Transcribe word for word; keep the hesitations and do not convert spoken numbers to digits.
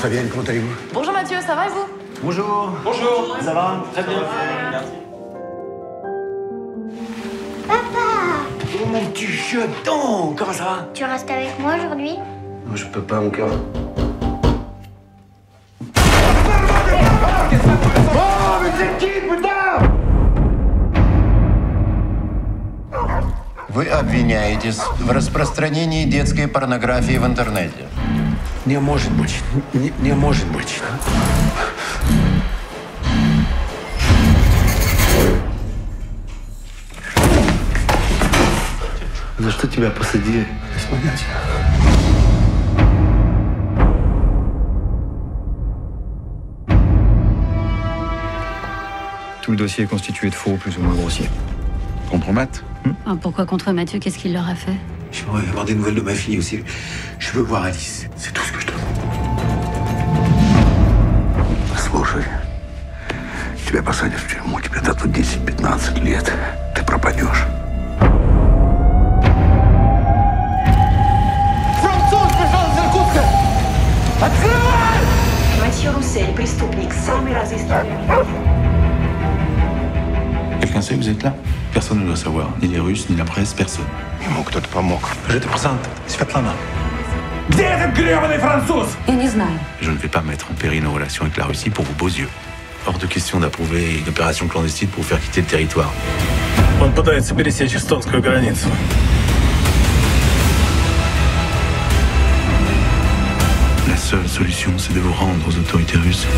Fabienne, comment allez-vous? Bonjour Mathieu, ça va et vous? Bonjour. Bonjour. Ça va? Très bien. Merci. Papa! Oh mon petit jeton! Comment ça va? Tu restes avec moi aujourd'hui? Non, je peux pas, mon cœur. Oh, mais c'est qui, putain? Вы обвиняетесь в распространении детской порнографии в интернете. Не может быть. Не, не может быть. За что тебя посадили? Без понятия. Tout le dossier est constitué de faux plus ou moins grossiers. Contre Matt? Hmm? Ah, pourquoi contre Mathieu? Qu'est-ce qu'il leur a fait? Je pourrais avoir des nouvelles de ma fille aussi. Je veux voir Alice. C'est tout ce que je te demande. Слушай, тебя посадят в тюрьму, тебе дадут десять-пятнадцать лет. Ты пропадешь. Француз пришел из Иркутска! Открывай! Матье Руссель, преступник, самый разыскиваемый. Quelqu'un sait que vous êtes là? Personne ne doit savoir, ni les Russes, ni la presse, personne. Ему кто-то помог. Je te présente Светлана. Где этот грёбаный француз? Я не знаю. Je ne vais pas mettre en péril nos relations avec la Russie pour vos beaux yeux. Hors de question d'approuver une opération clandestine pour vous faire quitter le territoire. Он пытается пересечь эстонскую границу. La seule solution, c'est de vous rendre aux autorités russes.